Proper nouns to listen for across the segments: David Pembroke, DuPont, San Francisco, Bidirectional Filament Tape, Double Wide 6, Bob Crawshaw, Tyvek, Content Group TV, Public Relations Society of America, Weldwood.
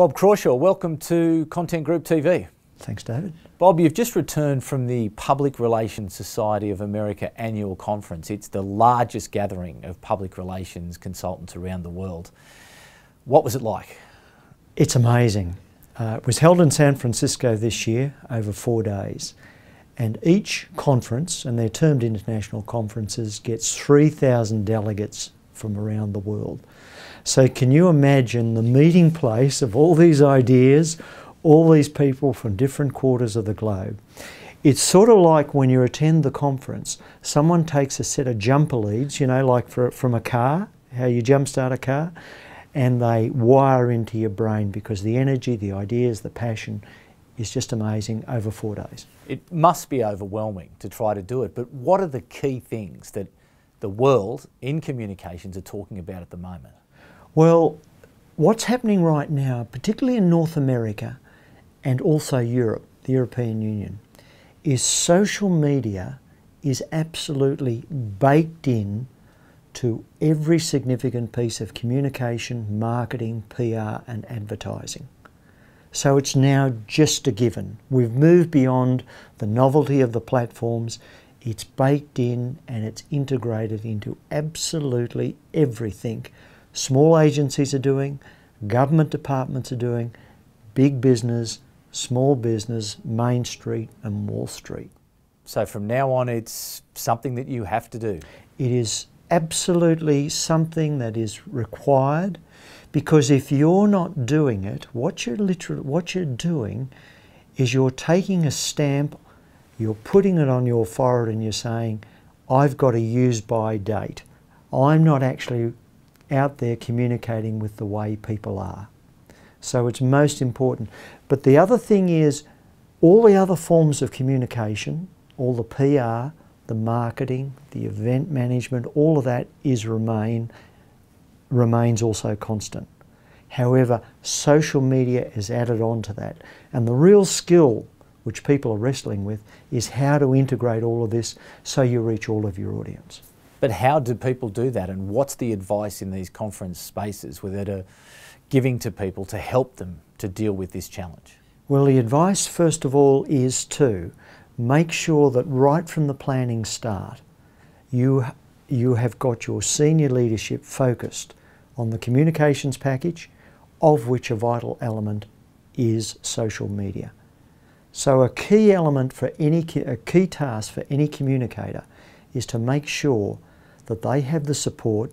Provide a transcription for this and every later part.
Bob Crawshaw, welcome to Content Group TV. Thanks, David. Bob, you've just returned from the Public Relations Society of America annual conference. It's the largest gathering of public relations consultants around the world. What was it like? It's amazing. It was held in San Francisco this year over 4 days. And each conference, and they're termed international conferences, gets 3,000 delegates from around the world. So can you imagine the meeting place of all these ideas, all these people from different quarters of the globe? It's sort of like when you attend the conference, someone takes a set of jumper leads, you know, like from a car, how you jumpstart a car, and they wire into your brain because the energy, the ideas, the passion is just amazing over 4 days. It must be overwhelming to try to do it, but what are the key things that the world in communications are talking about at the moment? Well, what's happening right now, particularly in North America and also Europe, the European Union, is social media is absolutely baked in to every significant piece of communication, marketing, PR and advertising. So it's now just a given. We've moved beyond the novelty of the platforms. It's baked in and it's integrated into absolutely everything small agencies are doing, government departments are doing, big business, small business, Main Street and Wall Street. So from now on it's something that you have to do? It is absolutely something that is required, because if you're not doing it, what you're doing is you're taking a stamp, you're putting it on your forehead and you're saying, I've got a use by date. I'm not actually out there communicating with the way people are. So it's most important. But the other thing is all the other forms of communication, all the PR, the marketing, the event management, all of that remains also constant. However, social media is added on to that. And the real skill which people are wrestling with is how to integrate all of this so you reach all of your audience. But how do people do that, and what's the advice in these conference spaces where they're giving to people to help them to deal with this challenge? Well, the advice first of all is to make sure that right from the planning start you have got your senior leadership focused on the communications package, of which a vital element is social media. So a key task for any communicator is to make sure that they have the support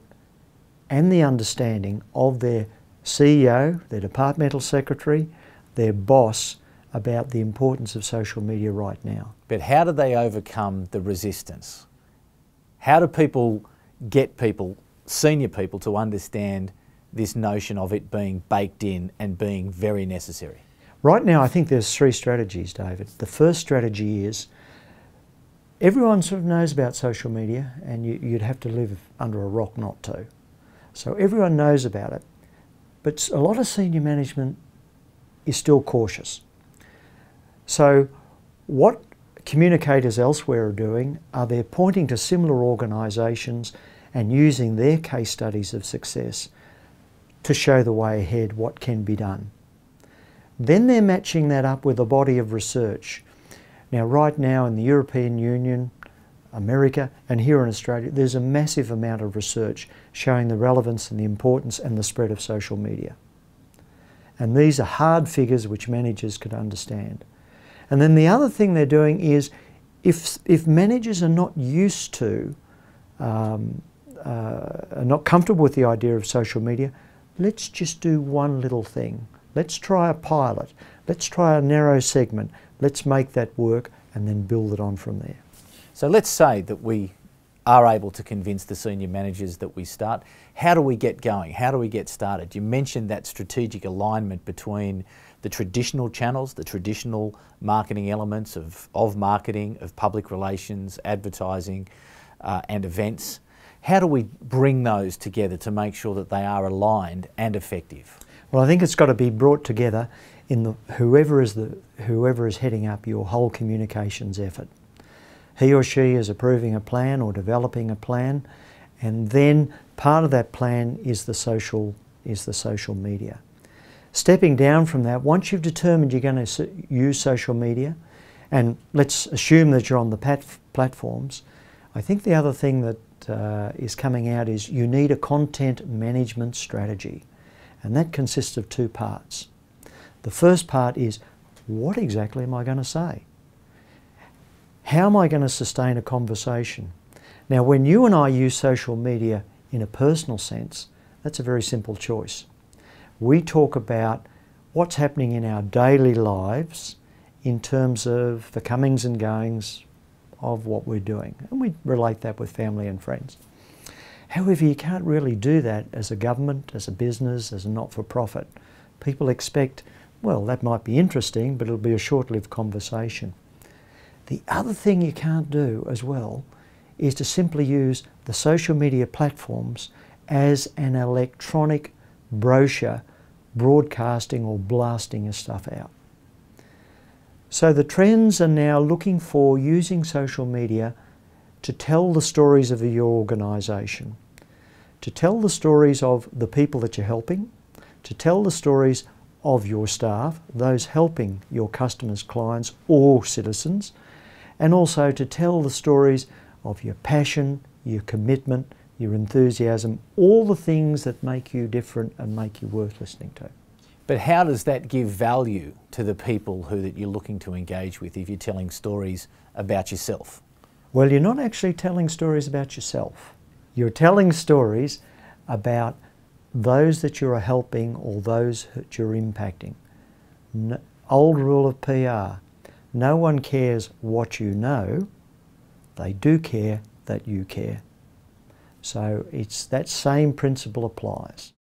and the understanding of their CEO, their departmental secretary, their boss about the importance of social media right now. But how do they overcome the resistance? How do people get people, senior people, to understand this notion of it being baked in and being very necessary? Right now I think there's three strategies, David. The first strategy is everyone sort of knows about social media, and you'd have to live under a rock not to. So everyone knows about it, but a lot of senior management is still cautious. So what communicators elsewhere are doing are they're pointing to similar organisations and using their case studies of success to show the way ahead, what can be done. Then they're matching that up with a body of research. Now, right now in the European Union, America, and here in Australia, there's a massive amount of research showing the relevance and the importance and the spread of social media. And these are hard figures which managers could understand. And then the other thing they're doing is, if managers are not used to, are not comfortable with the idea of social media, let's just do one little thing. Let's try a pilot. Let's try a narrow segment. Let's make that work and then build it on from there. So let's say that we are able to convince the senior managers that we start. How do we get going? How do we get started? You mentioned that strategic alignment between the traditional channels, the traditional marketing elements of marketing, of public relations, advertising and events. How do we bring those together to make sure that they are aligned and effective? Well, I think it's got to be brought together in whoever is heading up your whole communications effort. He or she is approving a plan or developing a plan, and then part of that plan is the social media. Stepping down from that, once you've determined you're going to use social media, and let's assume that you're on the platforms, I think the other thing that is coming out is you need a content management strategy. And that consists of two parts. The first part is, what exactly am I going to say? How am I going to sustain a conversation? Now, when you and I use social media in a personal sense, that's a very simple choice. We talk about what's happening in our daily lives in terms of the comings and goings of what we're doing. And we relate that with family and friends. However, you can't really do that as a government, as a business, as a not-for-profit. People expect, well, that might be interesting, but it'll be a short-lived conversation. The other thing you can't do as well is to simply use the social media platforms as an electronic brochure broadcasting or blasting your stuff out. So the trends are now looking for using social media to tell the stories of your organisation, to tell the stories of the people that you're helping, to tell the stories of your staff, those helping your customers, clients or citizens, and also to tell the stories of your passion, your commitment, your enthusiasm, all the things that make you different and make you worth listening to. But how does that give value to the people that you're looking to engage with if you're telling stories about yourself? Well, you're not actually telling stories about yourself. You're telling stories about those that you're helping or those that you're impacting. No, old rule of PR, no one cares what you know, they do care that you care. So it's that same principle applies.